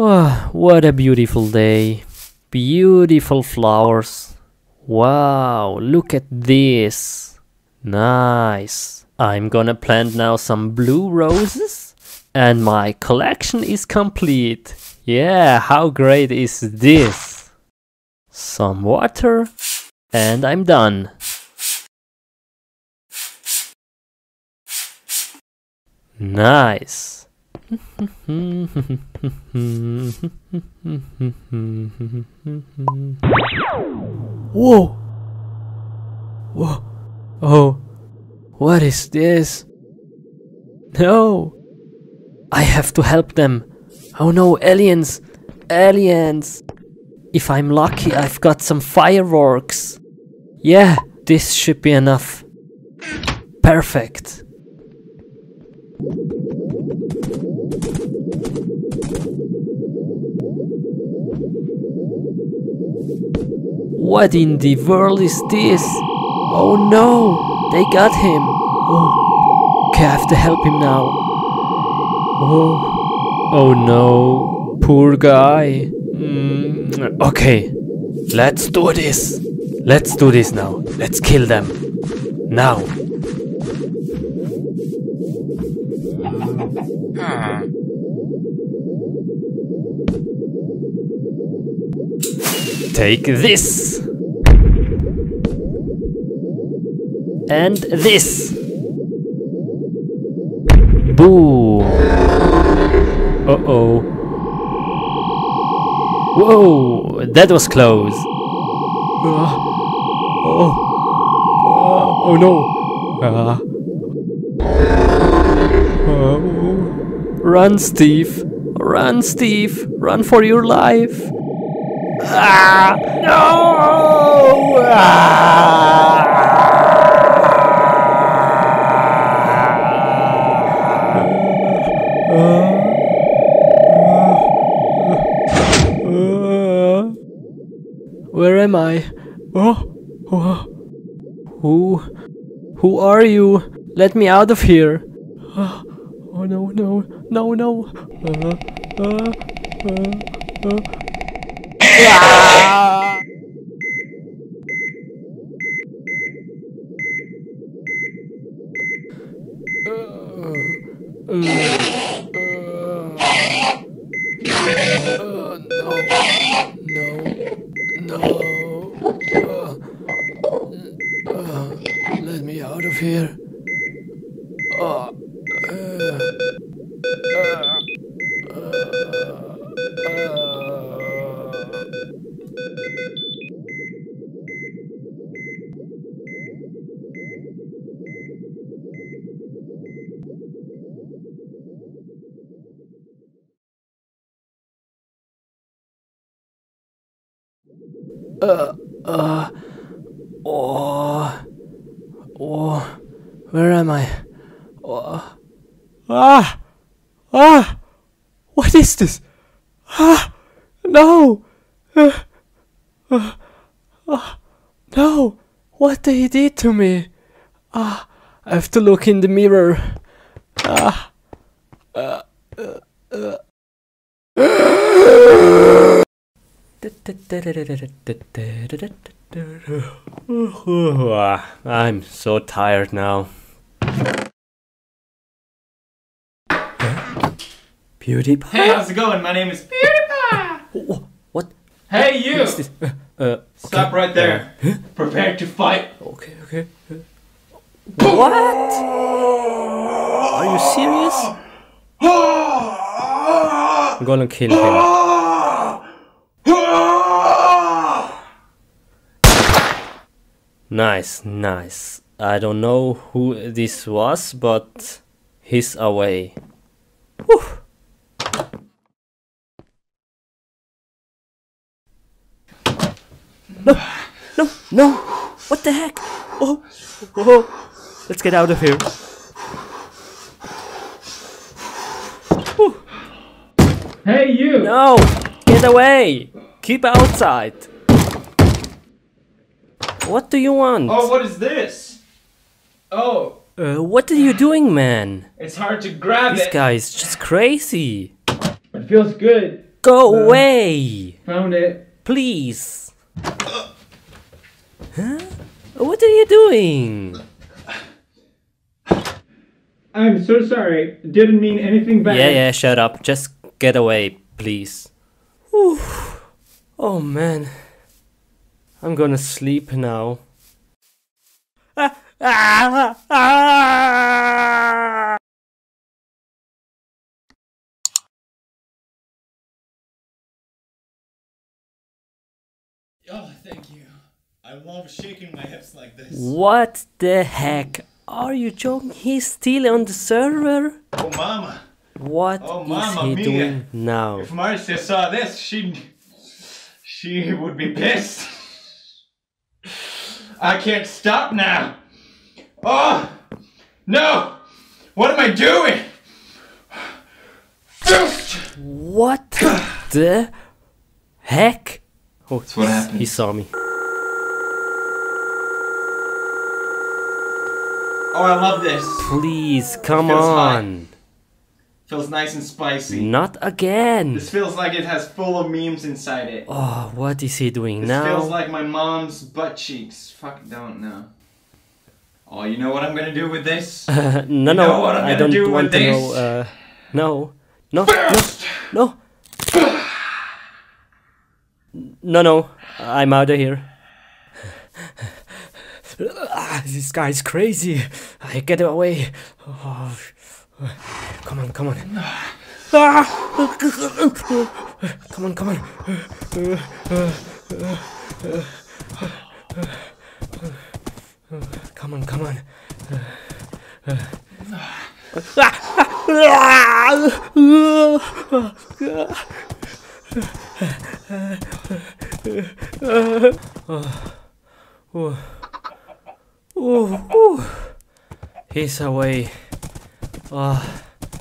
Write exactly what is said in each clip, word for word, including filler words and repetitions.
Oh, what a beautiful day. Beautiful flowers. Wow, look at this. Nice. I'm gonna plant now some blue roses and my collection is complete. Yeah, how great is this? Some water and I'm done. Nice. Whoa! Whoa! Oh! What is this? No! I have to help them! Oh no, aliens! Aliens! If I'm lucky, I've got some fireworks! Yeah, this should be enough. Perfect! What in the world is this? Oh no! They got him! Oh. Okay, I have to help him now. Oh, oh no. Poor guy. Mm. Okay, let's do this. Let's do this now. Let's kill them. Now. Take this! And this! Boo! Uh-oh. Whoa! That was close! Uh, oh. Uh, oh no! Uh. Uh. Run, Steve! Run, Steve! Run for your life! Ah, no! Ah. Where am I? Oh, oh. Who? Who are you? Let me out of here! Oh, oh no, no, no, no! Uh, uh, uh, uh. Ah! Uh, uh, uh, no, no, no. Uh, uh, let me out of here. Uh, uh, uh, uh, uh. Uh, uh, oh, oh, where am I? Oh. Ah, ah, what is this? Ah, no, uh, uh, uh, no, what they did to me? Ah, I have to look in the mirror. Ah, uh, uh, uh. I'm so tired now. PewDiePie? Hey, how's it going? My name is PewDiePie! What? Hey, you! What is this? Uh, okay. Stop right there. Uh, huh? Prepare to fight. Okay, okay. What? Are you serious? I'm gonna kill him. Nice, nice. I don't know who this was, but he's away. Whew. No, no, no! What the heck? Oh, oh! Let's get out of here. Whew. Hey, you! No, get away! Keep outside. What do you want? Oh, what is this? Oh. Uh, what are you doing, man? It's hard to grab it. This guy is just crazy. It feels good. Go uh, away! Found it. Please. Huh? What are you doing? I'm so sorry. Didn't mean anything bad. Yeah, yeah, shut up. Just get away, please. Whew. Oh, man. I'm gonna sleep now. Ah, ah, ah. Oh, thank you. I love shaking my hips like this. What the heck? Are you joking? He's still on the server? Oh, mama. What oh, is mama he mia. doing now? If Marcia saw this, she'd... she would be pissed. I can't stop now. Oh, no. What am I doing? What the heck? Oh, that's what happened. He saw me. Oh, I love this. Please, come on. Hot. Feels nice and spicy. Not again. This feels like it has full of memes inside it. Oh, what is he doing this now? This feels like my mom's butt cheeks. Fuck, don't know. Oh, you know what I'm gonna do with this? Uh, no, you no, know what I'm I gonna don't do want with to this? know. Uh, no, no, Burst! no, no. No, no, I'm out of here. This guy's crazy. I get away. Oh. Come on, come on. Come on, come on. Come on, come on. He's away. Oh,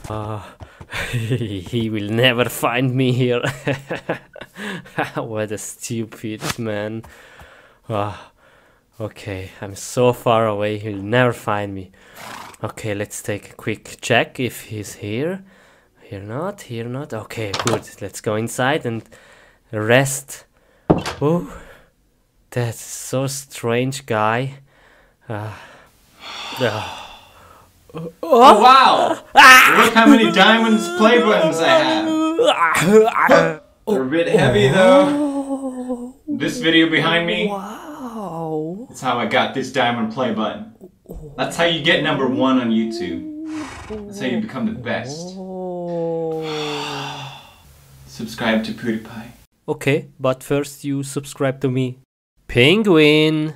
oh. He will never find me here. What a stupid man. Oh. Okay, I'm so far away, he'll never find me. Okay, let's take a quick check if he's here. Here not, here not. Okay, good. Let's go inside and rest. Oh, that's so strange guy. Uh, uh. Oh, wow! Look how many diamonds play buttons I have. They're a bit heavy though. This video behind me. Wow. That's how I got this diamond play button. That's how you get number one on YouTube. That's how you become the best. Subscribe to PewDiePie. Okay, but first you subscribe to me. Penguin!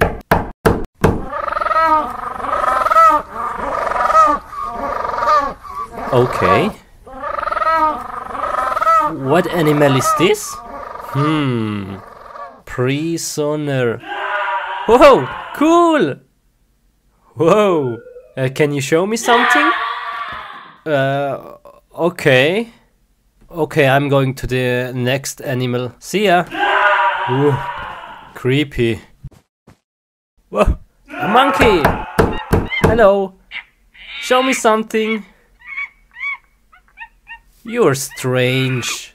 Okay. What animal is this? Hmm. Prisoner. Whoa, cool! Whoa. Uh, can you show me something? Uh, okay. Okay, I'm going to the next animal. See ya! Ooh, creepy. Whoa! A monkey! Hello! Show me something! You're strange.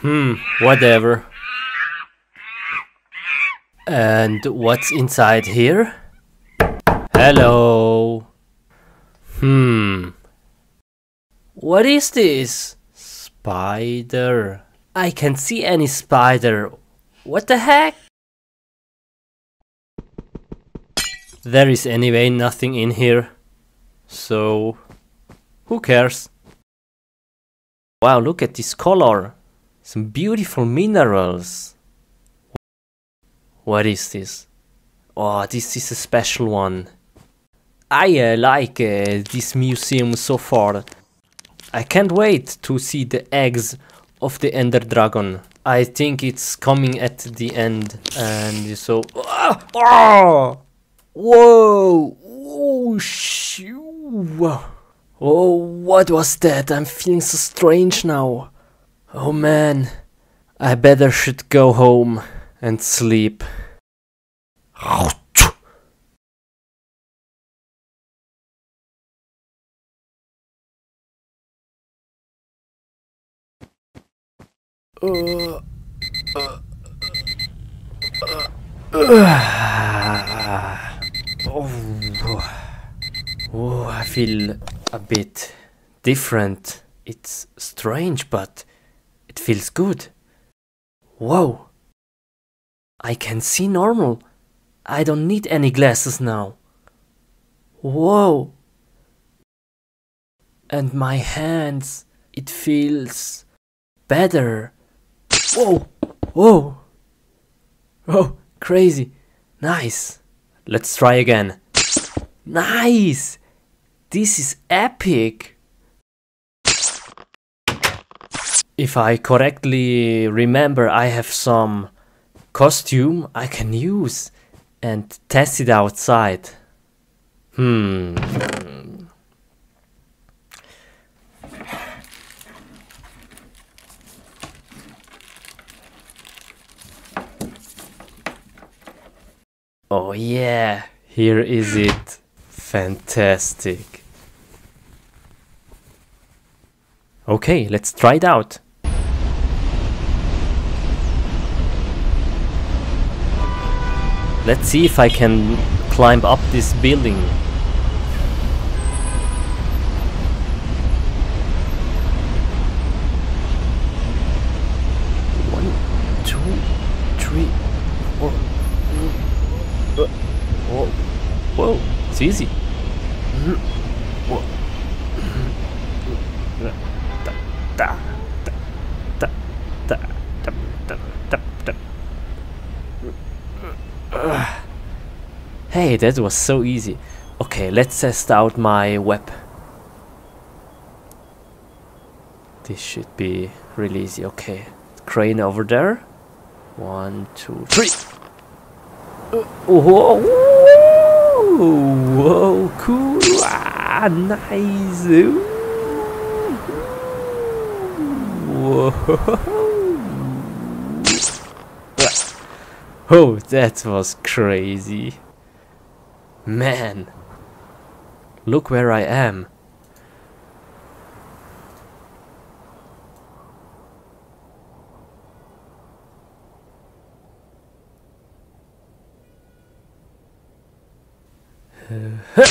Hmm, whatever. And what's inside here? Hello. Hmm. What is this? Spider. I can't see any spider. What the heck? There is anyway nothing in here. So, who cares? Wow, look at this color. Some beautiful minerals. What is this? Oh, this is a special one. I uh, like uh, this museum so far. I can't wait to see the eggs of the Ender Dragon. I think it's coming at the end. And so... Oh! Oh! Whoa! Oh, shoo. Oh, what was that? I'm feeling so strange now. Oh man, I better should go home and sleep. Uh, uh, uh, uh. Oh. Oh, I feel a bit different. It's strange, but it feels good. Whoa! I can see normal. I don't need any glasses now. Whoa! And my hands, it feels better. Whoa! Whoa! Oh, crazy! Nice! Let's try again. Nice! This is epic! If I correctly remember, I have some costume I can use and test it outside. Hmm. Oh yeah, here is it. Fantastic. Okay, let's try it out. Let's see if I can climb up this building. One, two, three, four. Whoa, whoa, it's easy. Hey, that was so easy. Okay, let's test out my web. This should be really easy. Okay, crane over there. One, two, three. Whoa, whoa, cool. Ah, nice. Whoa. Oh, that was crazy. Man, look where I am. Spider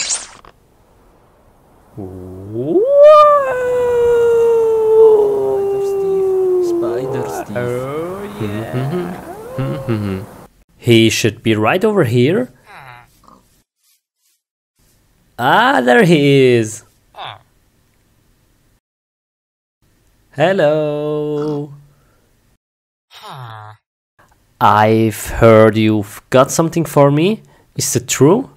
Steve. Oh yeah. He should be right over here. Ah, there he is! Hello! I've heard you've got something for me. Is it true?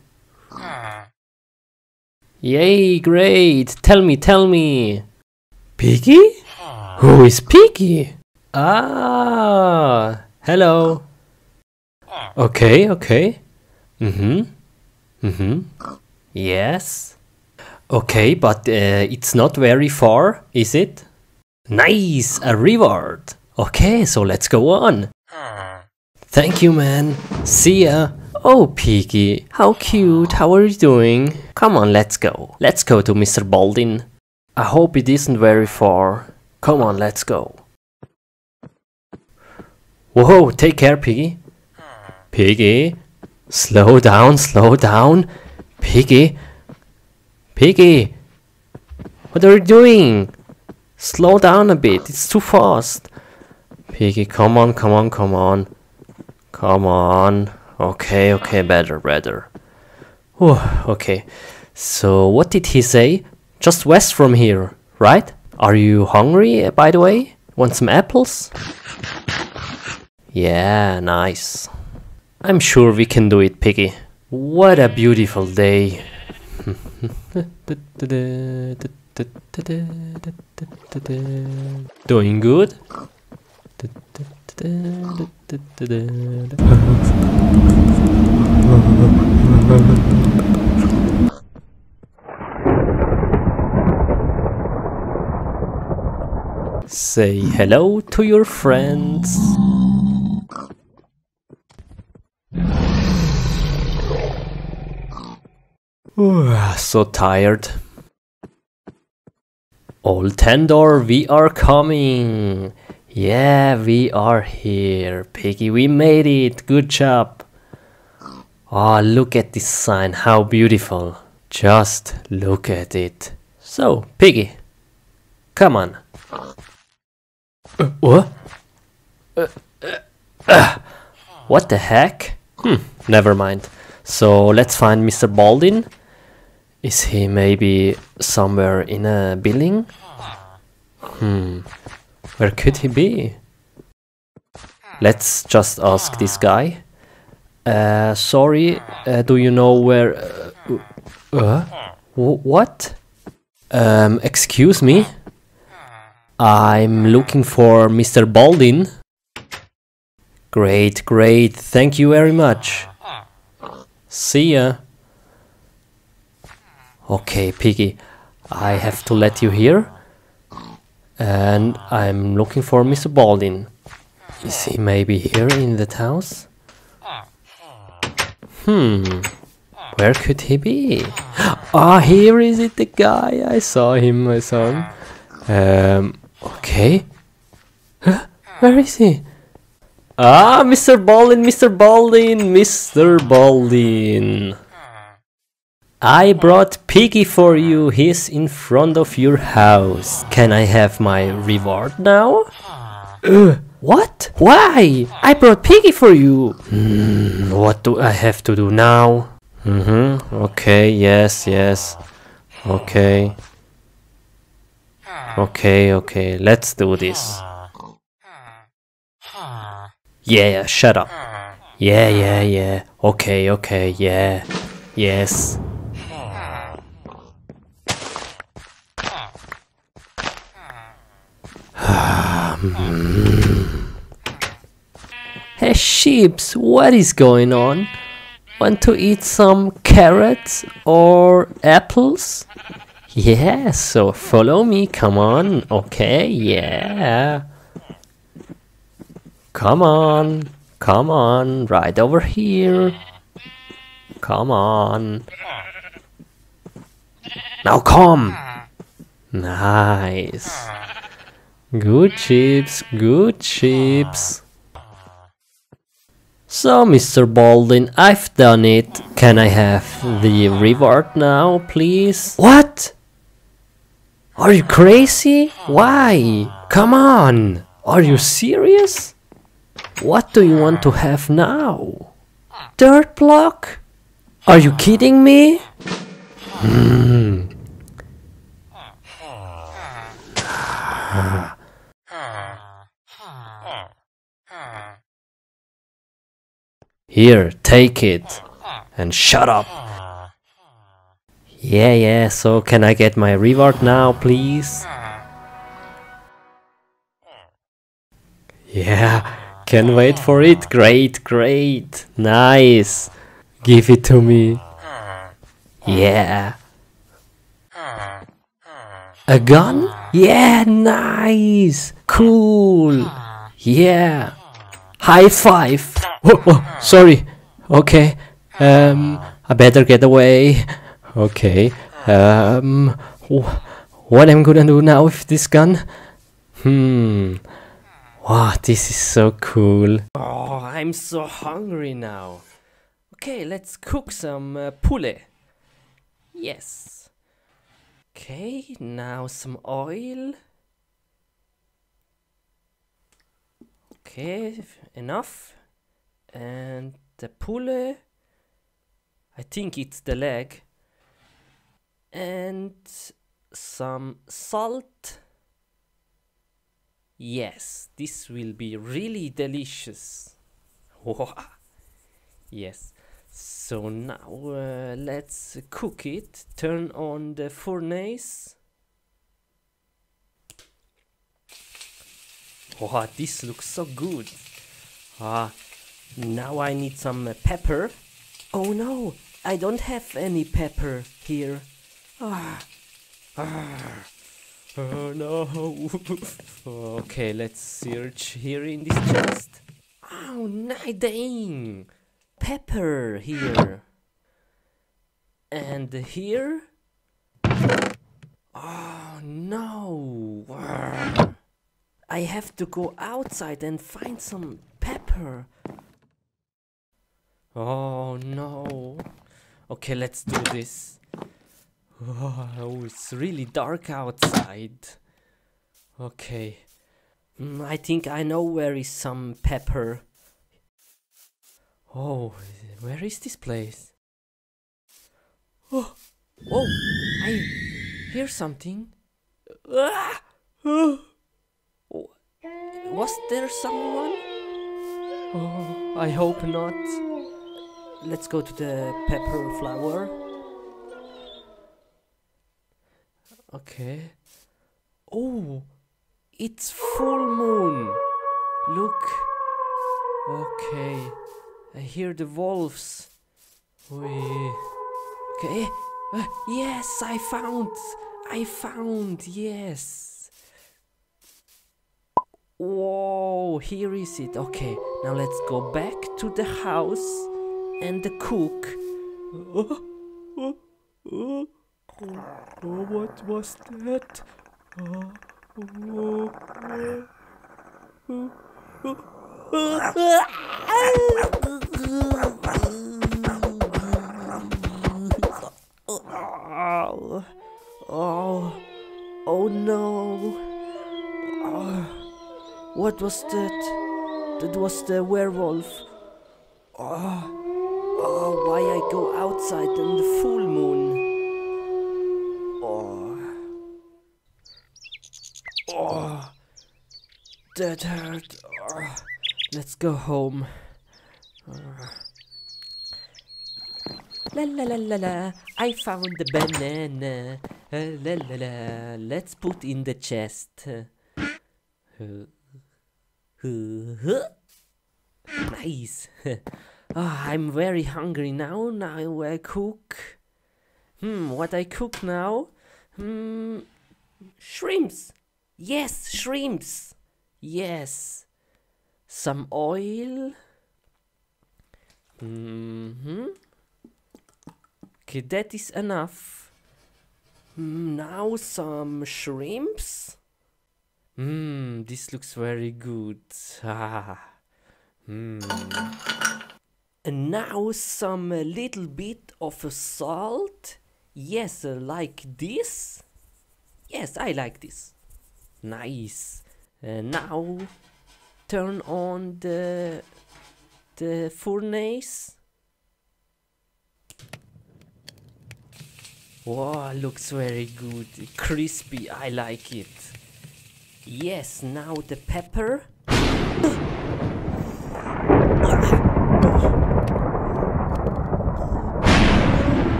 Yay, great! Tell me, tell me! Piggy? Who is Piggy? Ah, hello! Okay, okay. Mm-hmm. Mm-hmm. Yes. Okay, but uh, it's not very far, is it? Nice, a reward. Okay, so let's go on. Thank you, man. See ya. Oh, Piggy, how cute. How are you doing? Come on, let's go. Let's go to Mister Baldin. I hope it isn't very far. Come on, let's go. Whoa, take care, Piggy. Piggy, slow down, slow down. Piggy? Piggy? What are you doing? Slow down a bit, it's too fast. Piggy, come on, come on, come on. Come on. Okay, okay, better, better. Whew, okay, so what did he say? Just west from here, right? Are you hungry, by the way? Want some apples? Yeah, nice. I'm sure we can do it, Piggy. What a beautiful day. Doing good? Say hello to your friends. So tired. Old Tendor, we are coming. Yeah, we are here, Piggy. We made it. Good job. Oh, look at this sign. How beautiful. Just look at it. So, Piggy, come on. Uh, what? Uh, uh, uh, what the heck? Hmm, never mind. So, let's find Mister Baldin. Is he maybe somewhere in a building? Hmm, where could he be? Let's just ask this guy. Uh, sorry, uh, do you know where... Uh, uh, what? Um, excuse me? I'm looking for Mister Baldin. Great, great, thank you very much. See ya. Okay, Piggy, I have to let you here. And I'm looking for Mister Baldin. Is he maybe here in that house? Hmm, where could he be? Ah, oh, here is it, the guy. I saw him, I saw him. Um, okay. Huh? Where is he? Ah, Mister Baldin, Mister Baldin, Mister Baldin. I brought Piggy for you. He's in front of your house. Can I have my reward now? Uh, what? Why? I brought Piggy for you. Mm, what do I have to do now? Mm-hmm. Okay, yes, yes. Okay. Okay, okay, let's do this. Yeah, shut up. Yeah, yeah, yeah. Okay, okay, yeah. Yes. Hey, sheeps, what is going on? Want to eat some carrots or apples? Yeah, so follow me, come on. Okay, yeah. Come on, come on, right over here. Come on. Now come. Nice. Good chips, good chips. So, Mister Baldin, I've done it. Can I have the reward now, please? What? Are you crazy? Why? Come on. Are you serious? What do you want to have now? Dirt block? Are you kidding me? Hmm. Here, take it. And shut up. Yeah, yeah, so can I get my reward now, please? Yeah, can wait for it. Great, great. Nice. Give it to me. Yeah. A gun? Yeah, nice. Cool. Yeah. High five. Oh, oh, sorry. Okay. Um, I better get away. Okay. Um, what am I gonna do now with this gun? Hmm. Wow, this is so cool. Oh, I'm so hungry now. Okay, let's cook some uh, poulet. Yes. Okay, now some oil. Okay, enough. And the poulet, I think it's the leg, and some salt. Yes, this will be really delicious. Wow. Yes, so now uh, let's cook it. Turn on the furnace. Wow, this looks so good. Ah. Now I need some uh, pepper. Oh no, I don't have any pepper here. Ah. Ah. Oh no. Okay, let's search here in this chest. Oh, nice, dang. Pepper here. And here. Oh no. I I have to go outside and find some pepper. Oh no. Okay, let's do this. Oh, it's really dark outside. Okay. Mm, I think I know where is some pepper. Oh, where is this place? Oh, oh, I hear something. Ah! Oh. Was there someone? Oh, I hope not. Let's go to the pepper flower. Okay. Oh, it's full moon. Look. Okay. I hear the wolves. Wee. Okay. Uh, yes, I found. I found. Yes. Whoa, here is it. Okay. Now let's go back to the house and the cook. Oh, oh, oh. Oh, what was that? Oh, oh, oh, oh, oh, oh, oh, oh no. Oh, what was that? That was the werewolf. Oh, oh, why I go outside in the full moon? Oh, that hurt. Oh, let's go home. Oh. La la la la la, I found the banana. Uh, la la la, let's put in the chest. Uh, uh, nice. Oh, I'm very hungry now. Now I cook. Hmm, what I cook now? Hmm, shrimps. Yes, shrimps. Yes. Some oil. Mm-hmm. Okay, that is enough. Now some shrimps. Mmm, this looks very good. Ah. Mm. And now some a little bit of a salt. Yes, uh, like this. Yes, I like this. Nice. Uh, now turn on the the furnace. Wow, looks very good, crispy. I like it. Yes. Now the pepper.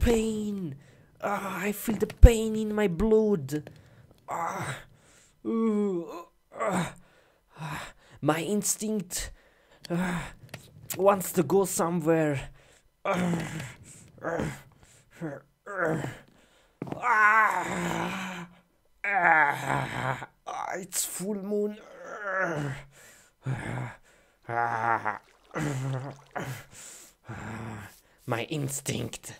Pain. Ah, I feel the pain in my blood. Ah, ooh, ah, ah. My instinct ah, wants to go somewhere. Ah, ah, ah, it's full moon. Ah, ah, ah, my instinct.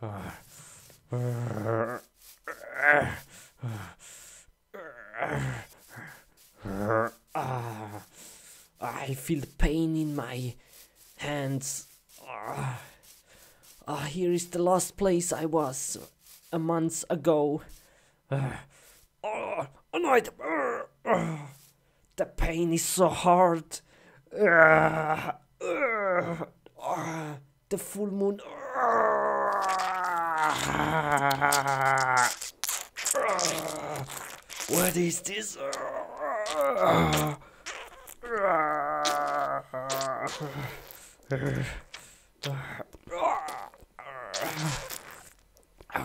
Ah, I feel the pain in my hands. Ah, ah, here is the last place I was a month ago. Ah, oh, no, the pain is so hard. Ah, the full moon. What is this? A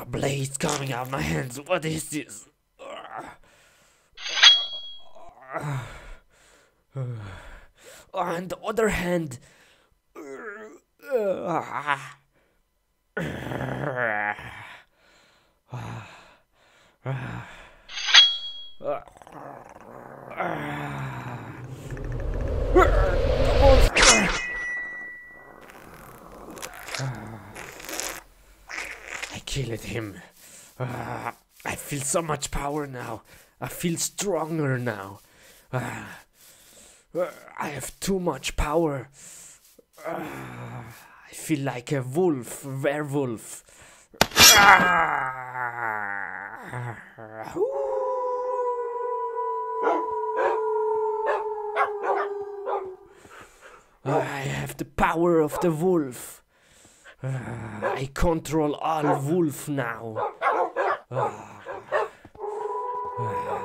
blade's coming out of my hands. What is this? On the other hand. killed him. Uh, I feel so much power now. I feel stronger now. Uh, uh, I have too much power. Uh, I feel like a wolf, werewolf. Uh, I have the power of the wolf. Uh, I control all wolf now. Uh, uh,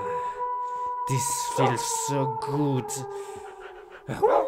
this feels so good. Uh,